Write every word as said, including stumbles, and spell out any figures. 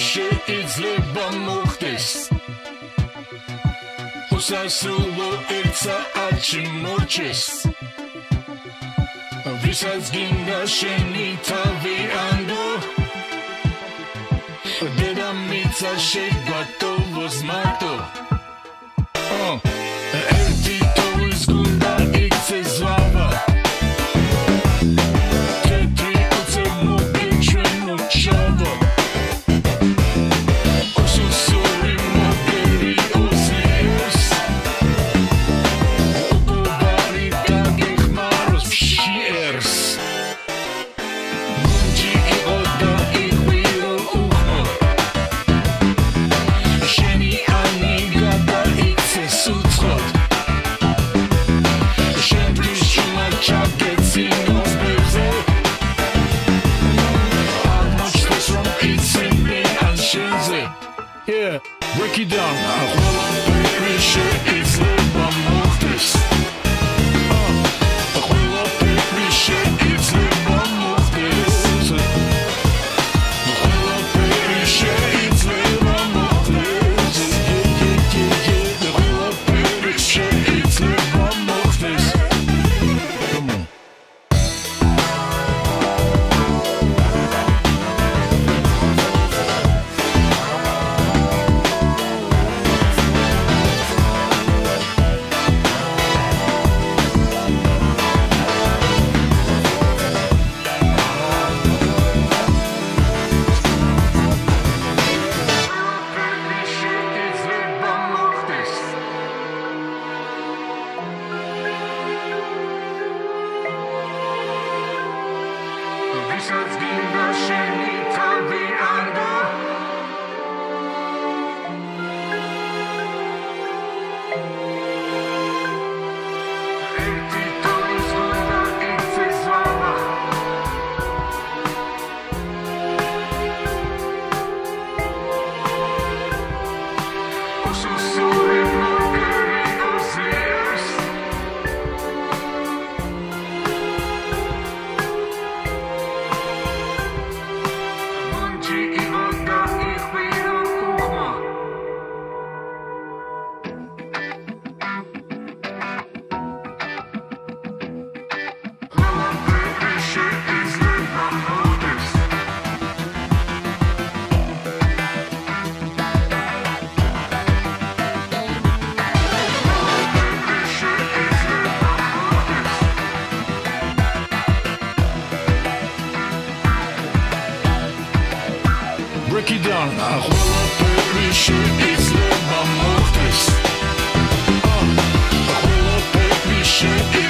Flasche ins Leben muchtest. Usasulu irca aci murcis. Visas ginga shenita vi ando. Dedamica she gotovo zmato. Erti to izgunda ikce zlava. Yeah, break it down now. Visas ginga shenita vi ando. Erti to izgunda ikce zlava. Ususuri mokeri uzijers. Break it down now. It's